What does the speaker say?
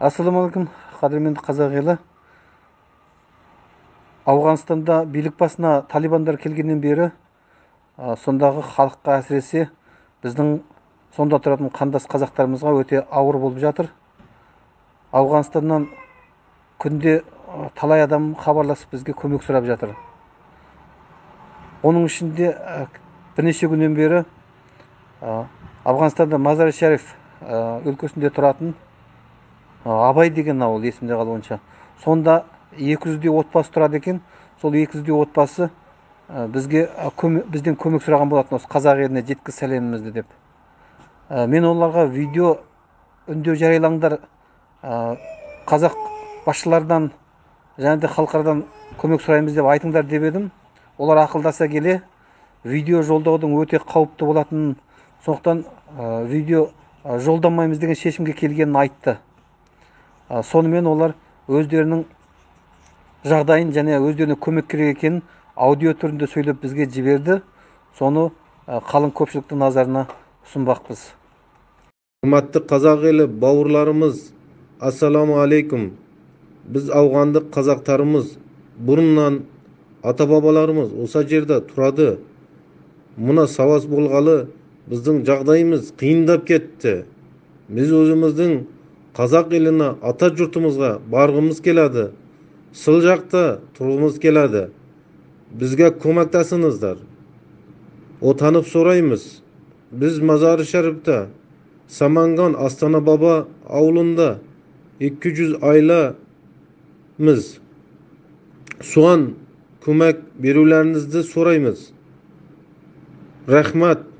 Assalamu alaikum, Kadirmend Kazak ili. Afganistan'da birlik basına Talibanlar kelgenden beri, sondagi halkka әсіресе, біздің sonda тұратын қандас қазақтарымызға өте ауыр болып жатыр. Afganistan'dan күнде талай адам хабарласып бізге көмек сұрап жатыр. Оның ішінде бірнеше күннен бері Afganistan'da Mazar-ы Şarif өлкесінде тұратын Abay деген ауыл есімде қалғанша. Сонда 200-дей отбасы тұрады екен. Сол 200-дей отбасы бізден көмек сұраған болатын, осы Қазақ еліне жеткізсеңіздер деп. Мен оларға видео үндеу жариялаңдар, қазақ басшылардан және де халықтардан көмек сұраймыз деп айтыңдар деп едім. Олар ақылдаса келе видео жолдаудың өте қауіпті болатынын, сондықтан видео жолдамаймыз деген шешімге келгенін айтты. Сонымен олар өздерінің жағдайын және өздеріне көмек керек екенін аудио түрінде сөйлеп бізге жіберді. Соны қалың көпшіліктің назарына ұсынбақпыз. Құрметті қазақ елі бауырларымыз, ассаламу алейкум. Біз ауғандық қазақтарымыз бұрыннан ата-бабаларымыз осы жерде тұрады. Мұна савас болғалы біздің жағдайымыз қиындап кетті. Біз өзіміздің Kazak iline ata yurtumuzga bargımız keladi. Sil jakta turgımız keladi. Bizge ko'makdasinizlar. Otanıp so'raymiz. Biz Mazar-ı Sharif'te, Samangan Astana Baba Aulunda 200 ailamiz so'an ko'mak beruvlaringizni so'raymiz. Rahmat.